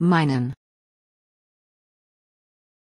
Meinen.